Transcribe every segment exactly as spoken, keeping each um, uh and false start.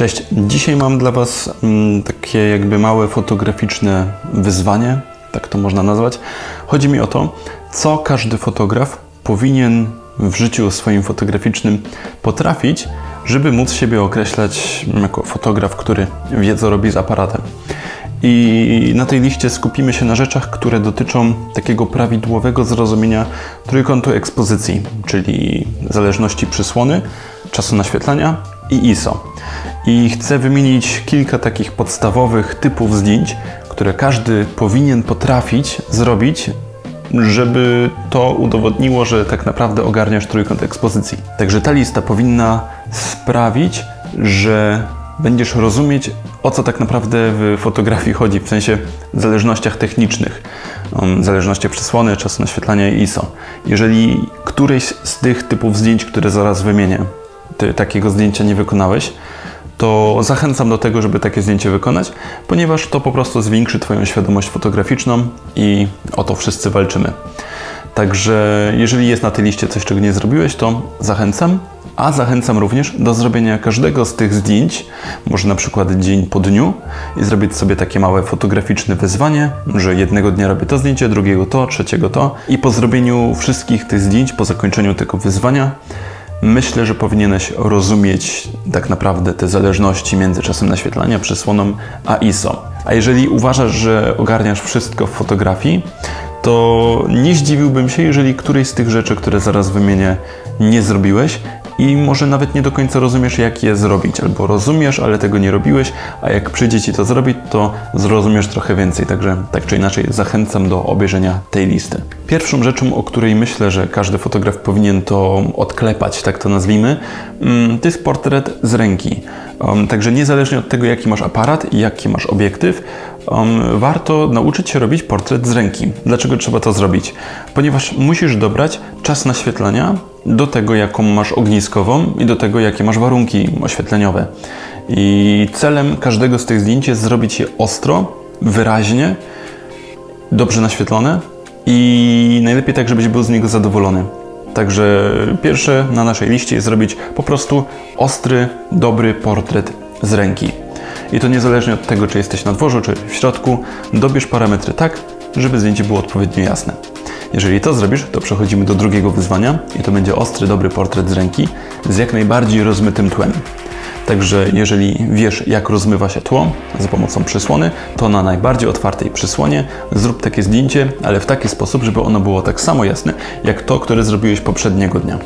Cześć, dzisiaj mam dla Was takie jakby małe fotograficzne wyzwanie, tak to można nazwać. Chodzi mi o to, co każdy fotograf powinien w życiu swoim fotograficznym potrafić, żeby móc siebie określać jako fotograf, który wie, co robi z aparatem. I na tej liście skupimy się na rzeczach, które dotyczą takiego prawidłowego zrozumienia trójkątu ekspozycji, czyli zależności przysłony, czasu naświetlania i I S O. I chcę wymienić kilka takich podstawowych typów zdjęć, które każdy powinien potrafić zrobić, żeby to udowodniło, że tak naprawdę ogarniasz trójkąt ekspozycji. Także ta lista powinna sprawić, że będziesz rozumieć, o co tak naprawdę w fotografii chodzi, w sensie w zależnościach technicznych, zależnościach przysłony, czasu naświetlania i I S O. Jeżeli któreś z tych typów zdjęć, które zaraz wymienię, ty takiego zdjęcia nie wykonałeś, to zachęcam do tego, żeby takie zdjęcie wykonać, ponieważ to po prostu zwiększy Twoją świadomość fotograficzną i o to wszyscy walczymy. Także jeżeli jest na tej liście coś, czego nie zrobiłeś, to zachęcam, a zachęcam również do zrobienia każdego z tych zdjęć, może na przykład dzień po dniu i zrobić sobie takie małe fotograficzne wyzwanie, że jednego dnia robię to zdjęcie, drugiego to, trzeciego to i po zrobieniu wszystkich tych zdjęć, po zakończeniu tego wyzwania, myślę, że powinieneś rozumieć tak naprawdę te zależności między czasem naświetlania, przysłoną a I S O. A jeżeli uważasz, że ogarniasz wszystko w fotografii, to nie zdziwiłbym się, jeżeli którejś z tych rzeczy, które zaraz wymienię, nie zrobiłeś i może nawet nie do końca rozumiesz, jak je zrobić. Albo rozumiesz, ale tego nie robiłeś, a jak przyjdzie Ci to zrobić, to zrozumiesz trochę więcej. Także tak czy inaczej zachęcam do obejrzenia tej listy. Pierwszą rzeczą, o której myślę, że każdy fotograf powinien to odklepać, tak to nazwijmy, to jest portret z ręki. Także niezależnie od tego, jaki masz aparat i jaki masz obiektyw, warto nauczyć się robić portret z ręki. Dlaczego trzeba to zrobić? Ponieważ musisz dobrać czas naświetlania do tego, jaką masz ogniskową i do tego, jakie masz warunki oświetleniowe. I celem każdego z tych zdjęć jest zrobić je ostro, wyraźnie, dobrze naświetlone i najlepiej tak, żebyś był z niego zadowolony. Także pierwsze na naszej liście jest zrobić po prostu ostry, dobry portret z ręki. I to niezależnie od tego, czy jesteś na dworzu, czy w środku, dobierz parametry tak, żeby zdjęcie było odpowiednio jasne. Jeżeli to zrobisz, to przechodzimy do drugiego wyzwania i to będzie ostry, dobry portret z ręki z jak najbardziej rozmytym tłem. Także jeżeli wiesz, jak rozmywa się tło za pomocą przysłony, to na najbardziej otwartej przysłonie zrób takie zdjęcie, ale w taki sposób, żeby ono było tak samo jasne, jak to, które zrobiłeś poprzedniego dnia,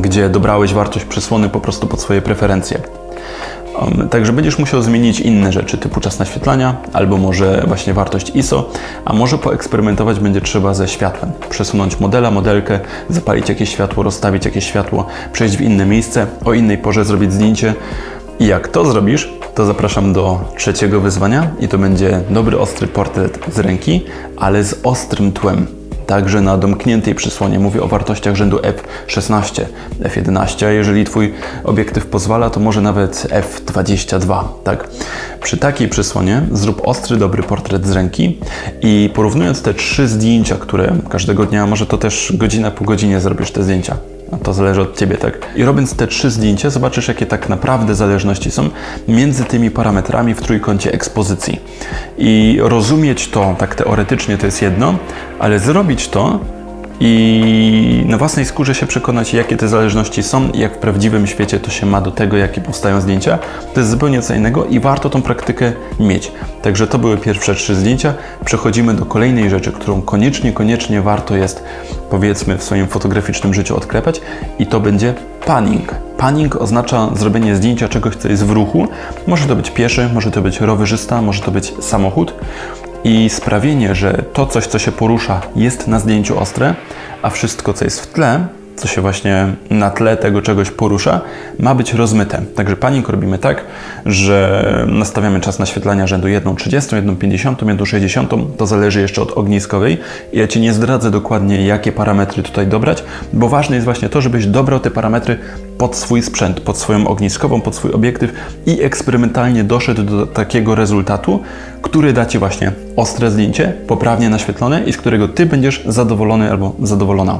gdzie dobrałeś wartość przysłony po prostu pod swoje preferencje. Także będziesz musiał zmienić inne rzeczy, typu czas naświetlania, albo może właśnie wartość I S O, a może poeksperymentować będzie trzeba ze światłem. Przesunąć modela, modelkę, zapalić jakieś światło, rozstawić jakieś światło, przejść w inne miejsce, o innej porze zrobić zdjęcie. I jak to zrobisz, to zapraszam do trzeciego wyzwania i to będzie dobry, ostry portret z ręki, ale z ostrym tłem. Także na domkniętej przysłonie. Mówię o wartościach rzędu F szesnaście, F jedenaście, a jeżeli Twój obiektyw pozwala, to może nawet F dwadzieścia dwa. Tak? Przy takiej przysłonie zrób ostry, dobry portret z ręki i porównując te trzy zdjęcia, które każdego dnia, może to też godzina po godzinie zrobisz te zdjęcia. A to zależy od Ciebie, tak? I robiąc te trzy zdjęcia, zobaczysz, jakie tak naprawdę zależności są między tymi parametrami w trójkącie ekspozycji. I rozumieć to tak teoretycznie to jest jedno, ale zrobić to i na własnej skórze się przekonać, jakie te zależności są i jak w prawdziwym świecie to się ma do tego, jakie powstają zdjęcia, to jest zupełnie co innego i warto tą praktykę mieć. Także to były pierwsze trzy zdjęcia. Przechodzimy do kolejnej rzeczy, którą koniecznie, koniecznie warto jest, powiedzmy, w swoim fotograficznym życiu odklepać i to będzie panning. Panning oznacza zrobienie zdjęcia czegoś, co jest w ruchu. Może to być pieszy, może to być rowerzysta, może to być samochód. I sprawienie, że to coś, co się porusza, jest na zdjęciu ostre, a wszystko, co jest w tle, co się właśnie na tle tego czegoś porusza, ma być rozmyte. Także panning robimy tak, że nastawiamy czas naświetlania rzędu jedna trzydzieści, jedna pięćdziesiąt, jedna sześćdziesiąt. To zależy jeszcze od ogniskowej. Ja Ci nie zdradzę dokładnie, jakie parametry tutaj dobrać, bo ważne jest właśnie to, żebyś dobrał te parametry pod swój sprzęt, pod swoją ogniskową, pod swój obiektyw i eksperymentalnie doszedł do takiego rezultatu, który da Ci właśnie ostre zdjęcie, poprawnie naświetlone i z którego Ty będziesz zadowolony albo zadowolona.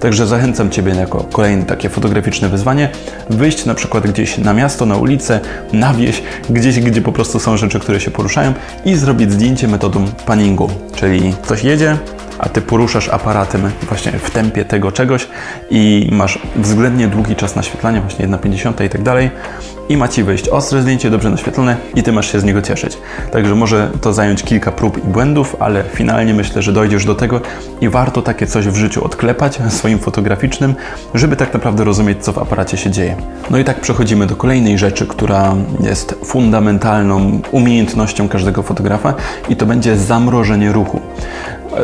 Także zachęcam Ciebie jako kolejne takie fotograficzne wyzwanie, wyjść na przykład gdzieś na miasto, na ulicę, na wieś, gdzieś, gdzie po prostu są rzeczy, które się poruszają i zrobić zdjęcie metodą paningu, czyli coś jedzie, a Ty poruszasz aparatem właśnie w tempie tego czegoś i masz względnie długi czas naświetlania, właśnie jedna pięćdziesiąt i tak dalej. I ma Ci wyjść ostre zdjęcie, dobrze naświetlone i Ty masz się z niego cieszyć. Także może to zająć kilka prób i błędów, ale finalnie myślę, że dojdziesz do tego i warto takie coś w życiu odklepać swoim fotograficznym, żeby tak naprawdę rozumieć, co w aparacie się dzieje. No i tak przechodzimy do kolejnej rzeczy, która jest fundamentalną umiejętnością każdego fotografa i to będzie zamrożenie ruchu.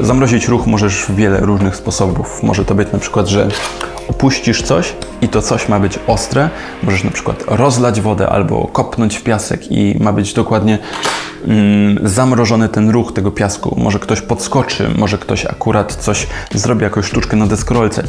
Zamrozić ruch możesz w wiele różnych sposobów. Może to być na przykład, że opuścisz coś i to coś ma być ostre. Możesz na przykład rozlać wodę albo kopnąć w piasek i ma być dokładnie mm, zamrożony ten ruch tego piasku. Może ktoś podskoczy, może ktoś akurat coś zrobi, jakąś sztuczkę na deskorolce.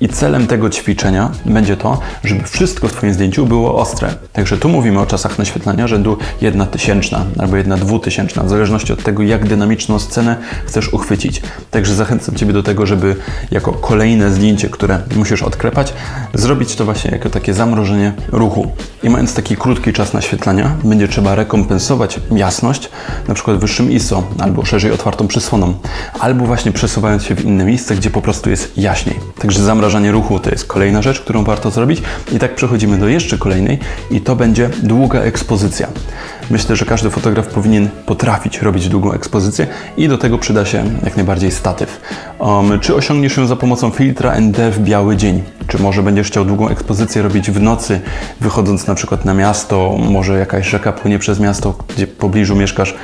I celem tego ćwiczenia będzie to, żeby wszystko w Twoim zdjęciu było ostre. Także tu mówimy o czasach naświetlania rzędu jedna tysięczna albo jedna dwutysięczna, w zależności od tego, jak dynamiczną scenę chcesz uchwycić. Także zachęcam Ciebie do tego, żeby jako kolejne zdjęcie, które musisz odklepać, zrobić to właśnie jako takie zamrożenie ruchu. I mając taki krótki czas naświetlania, będzie trzeba rekompensować jasność na przykład wyższym I S O albo szerzej otwartą przysłoną, albo właśnie przesuwając się w inne miejsce, gdzie po prostu jest jaśniej. Także zamrażanie ruchu to jest kolejna rzecz, którą warto zrobić i tak przechodzimy do jeszcze kolejnej i to będzie długa ekspozycja. Myślę, że każdy fotograf powinien potrafić robić długą ekspozycję i do tego przyda się jak najbardziej statyw. Um, czy osiągniesz ją za pomocą filtra N D w biały dzień? Czy może będziesz chciał długą ekspozycję robić w nocy, wychodząc na przykład na miasto, może jakaś rzeka płynie przez miasto, gdzie w pobliżu mieszkasz,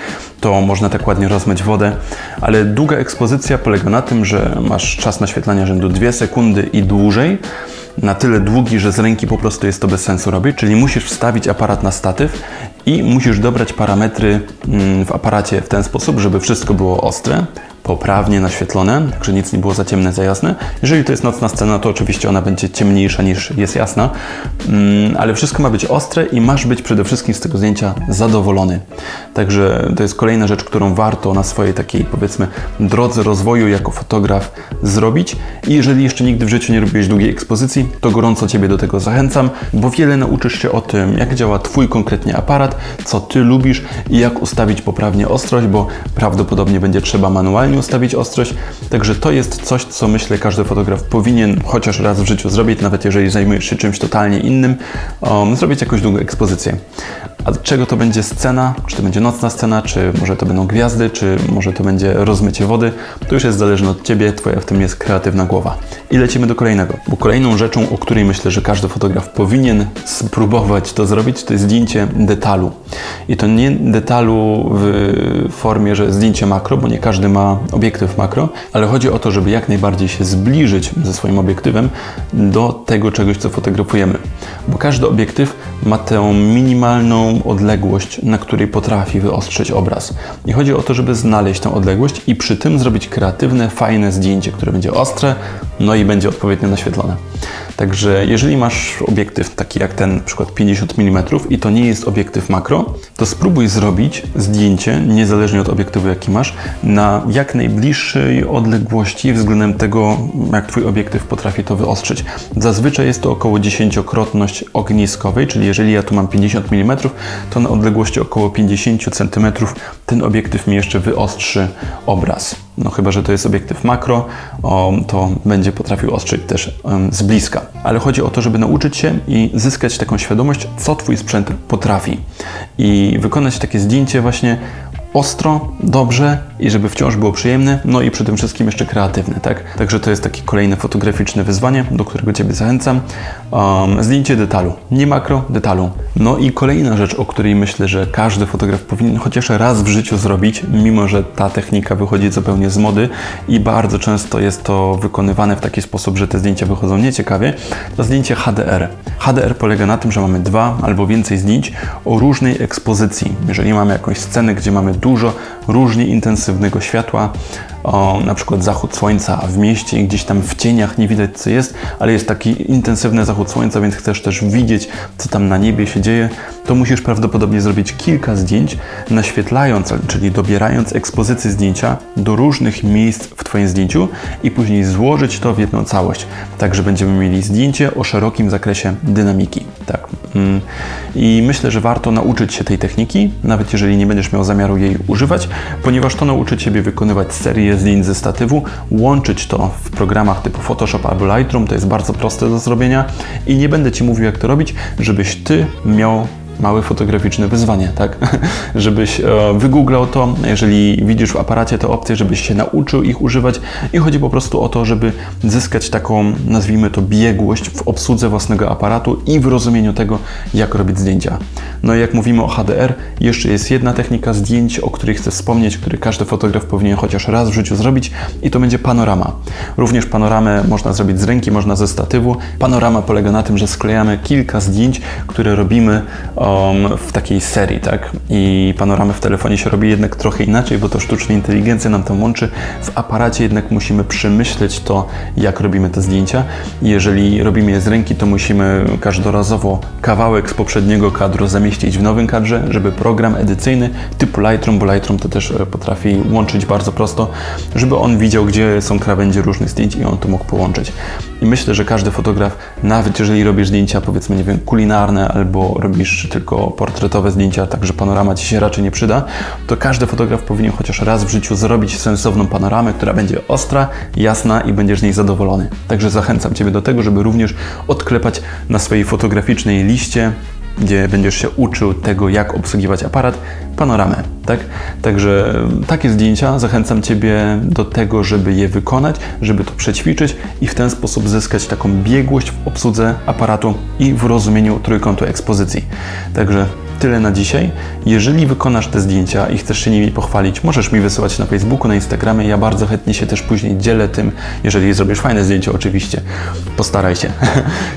to można tak ładnie rozmyć wodę. Ale długa ekspozycja polega na tym, że masz czas naświetlania rzędu dwie sekundy i dłużej, na tyle długi, że z ręki po prostu jest to bez sensu robić, czyli musisz wstawić aparat na statyw i musisz dobrać parametry w aparacie w ten sposób, żeby wszystko było ostre, poprawnie naświetlone, także nic nie było za ciemne, za jasne. Jeżeli to jest nocna scena, to oczywiście ona będzie ciemniejsza niż jest jasna, ale wszystko ma być ostre i masz być przede wszystkim z tego zdjęcia zadowolony. Także to jest kolejna rzecz, którą warto na swojej takiej, powiedzmy, drodze rozwoju jako fotograf zrobić. I jeżeli jeszcze nigdy w życiu nie robiłeś długiej ekspozycji, to gorąco Ciebie do tego zachęcam, bo wiele nauczysz się o tym, jak działa Twój konkretnie aparat, co Ty lubisz i jak ustawić poprawnie ostrość, bo prawdopodobnie będzie trzeba manualnie ustawić ostrość, także to jest coś, co myślę każdy fotograf powinien chociaż raz w życiu zrobić, nawet jeżeli zajmujesz się czymś totalnie innym, um, zrobić jakąś długą ekspozycję. A czego to będzie scena, czy to będzie nocna scena, czy może to będą gwiazdy, czy może to będzie rozmycie wody, to już jest zależne od Ciebie, Twoja w tym jest kreatywna głowa. I lecimy do kolejnego, bo kolejną rzeczą, o której myślę, że każdy fotograf powinien spróbować to zrobić, to jest zdjęcie detalu. I to nie detalu w formie, że zdjęcie makro, bo nie każdy ma obiektyw makro, ale chodzi o to, żeby jak najbardziej się zbliżyć ze swoim obiektywem do tego czegoś, co fotografujemy. Bo każdy obiektyw ma tę minimalną odległość, na której potrafi wyostrzyć obraz. I chodzi o to, żeby znaleźć tę odległość i przy tym zrobić kreatywne, fajne zdjęcie, które będzie ostre, no i będzie odpowiednio naświetlone. Także jeżeli masz obiektyw taki jak ten, na przykład pięćdziesiąt milimetrów i to nie jest obiektyw makro, to spróbuj zrobić zdjęcie, niezależnie od obiektywu jaki masz, na jak najbliższej odległości względem tego, jak Twój obiektyw potrafi to wyostrzyć. Zazwyczaj jest to około dziesięciokrotność ogniskowej, czyli jeżeli ja tu mam pięćdziesiąt milimetrów, to na odległości około pięćdziesięciu centymetrów ten obiektyw mi jeszcze wyostrzy obraz. No chyba że to jest obiektyw makro, to będzie potrafił ostrzyć też z bliska. Ale chodzi o to, żeby nauczyć się i zyskać taką świadomość, co Twój sprzęt potrafi. I wykonać takie zdjęcie właśnie ostro, dobrze i żeby wciąż było przyjemne, no i przede wszystkim jeszcze kreatywne, tak? Także to jest takie kolejne fotograficzne wyzwanie, do którego Ciebie zachęcam. Um, zdjęcie detalu, nie makro, detalu. No i kolejna rzecz, o której myślę, że każdy fotograf powinien chociaż raz w życiu zrobić, mimo że ta technika wychodzi zupełnie z mody i bardzo często jest to wykonywane w taki sposób, że te zdjęcia wychodzą nieciekawie, to zdjęcie H D R. H D R polega na tym, że mamy dwa albo więcej zdjęć o różnej ekspozycji. Jeżeli mamy jakąś scenę, gdzie mamy dużo różnie intensywnego światła, o, na przykład zachód słońca w mieście i gdzieś tam w cieniach nie widać co jest, ale jest taki intensywny zachód słońca, więc chcesz też widzieć co tam na niebie się dzieje, to musisz prawdopodobnie zrobić kilka zdjęć, naświetlając, czyli dobierając ekspozycję zdjęcia do różnych miejsc w Twoim zdjęciu i później złożyć to w jedną całość. Także będziemy mieli zdjęcie o szerokim zakresie dynamiki. Tak. I myślę, że warto nauczyć się tej techniki, nawet jeżeli nie będziesz miał zamiaru jej używać, ponieważ to nauczy Ciebie wykonywać serię zdjęć ze statywu, łączyć to w programach typu Photoshop albo Lightroom, to jest bardzo proste do zrobienia i nie będę Ci mówił jak to robić, żebyś Ty miał małe fotograficzne wyzwanie, tak? Żebyś e, wygooglał to, jeżeli widzisz w aparacie te opcje, żebyś się nauczył ich używać i chodzi po prostu o to, żeby zyskać taką, nazwijmy to, biegłość w obsłudze własnego aparatu i w rozumieniu tego, jak robić zdjęcia. No i jak mówimy o H D R, jeszcze jest jedna technika zdjęć, o której chcę wspomnieć, który każdy fotograf powinien chociaż raz w życiu zrobić i to będzie panorama. Również panoramę można zrobić z ręki, można ze statywu. Panorama polega na tym, że sklejamy kilka zdjęć, które robimy w takiej serii, tak? I panoramy w telefonie się robi jednak trochę inaczej, bo to sztuczna inteligencja nam to łączy. W aparacie jednak musimy przemyśleć to, jak robimy te zdjęcia. Jeżeli robimy je z ręki, to musimy każdorazowo kawałek z poprzedniego kadru zamieścić w nowym kadrze, żeby program edycyjny typu Lightroom, bo Lightroom to też potrafi łączyć bardzo prosto, żeby on widział, gdzie są krawędzie różnych zdjęć i on to mógł połączyć. I myślę, że każdy fotograf, nawet jeżeli robisz zdjęcia, powiedzmy, nie wiem, kulinarne albo robisz tylko portretowe zdjęcia, także panorama Ci się raczej nie przyda, to każdy fotograf powinien chociaż raz w życiu zrobić sensowną panoramę, która będzie ostra, jasna i będziesz z niej zadowolony. Także zachęcam Ciebie do tego, żeby również odklepać na swojej fotograficznej liście, gdzie będziesz się uczył tego, jak obsługiwać aparat, panoramę, tak? Także takie zdjęcia, zachęcam Ciebie do tego, żeby je wykonać, żeby to przećwiczyć i w ten sposób zyskać taką biegłość w obsłudze aparatu i w rozumieniu trójkątu ekspozycji. Także tyle na dzisiaj. Jeżeli wykonasz te zdjęcia i chcesz się nimi pochwalić, możesz mi wysyłać na Facebooku, na Instagramie. Ja bardzo chętnie się też później dzielę tym, jeżeli zrobisz fajne zdjęcie, oczywiście. Postaraj się.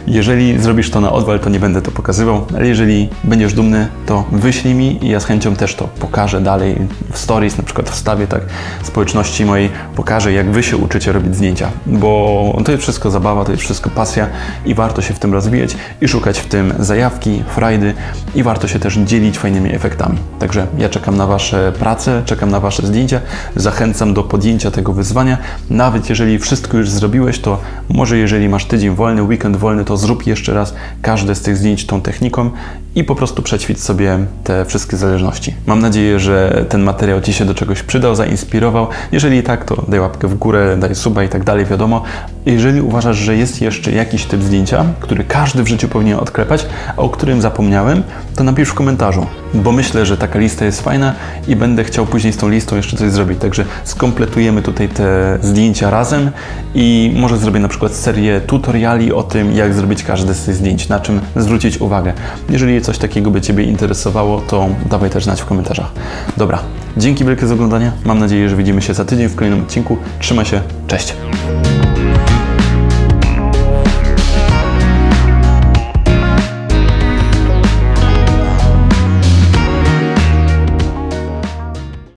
Jeżeli zrobisz to na odwal, to nie będę to pokazywał, ale jeżeli będziesz dumny, to wyślij mi i ja z chęcią też to pokażę dalej w stories, na przykład wstawię tak społeczności mojej, pokażę jak Wy się uczycie robić zdjęcia, bo to jest wszystko zabawa, to jest wszystko pasja i warto się w tym rozwijać i szukać w tym zajawki, frajdy i warto się też dzielić fajnymi efektami. Także ja czekam na Wasze prace, czekam na Wasze zdjęcia, zachęcam do podjęcia tego wyzwania. Nawet jeżeli wszystko już zrobiłeś, to może jeżeli masz tydzień wolny, weekend wolny, to zrób jeszcze raz każde z tych zdjęć tą techniką i po prostu przećwicz sobie te wszystkie zależności. Mam nadzieję, że ten materiał Ci się do czegoś przydał, zainspirował. Jeżeli tak, to daj łapkę w górę, daj suba i tak dalej, wiadomo. Jeżeli uważasz, że jest jeszcze jakiś typ zdjęcia, który każdy w życiu powinien odklepać, a o którym zapomniałem, to napisz w komentarzu, bo myślę, że taka lista jest fajna i będę chciał później z tą listą jeszcze coś zrobić. Także skompletujemy tutaj te zdjęcia razem i może zrobię na przykład serię tutoriali o tym, jak zrobić każde z tych zdjęć, na czym zwrócić uwagę. Jeżeli coś takiego by Ciebie interesowało, to dawaj też znać w komentarzach. Dobra, dzięki wielkie za oglądanie. Mam nadzieję, że widzimy się za tydzień w kolejnym odcinku. Trzymaj się, cześć!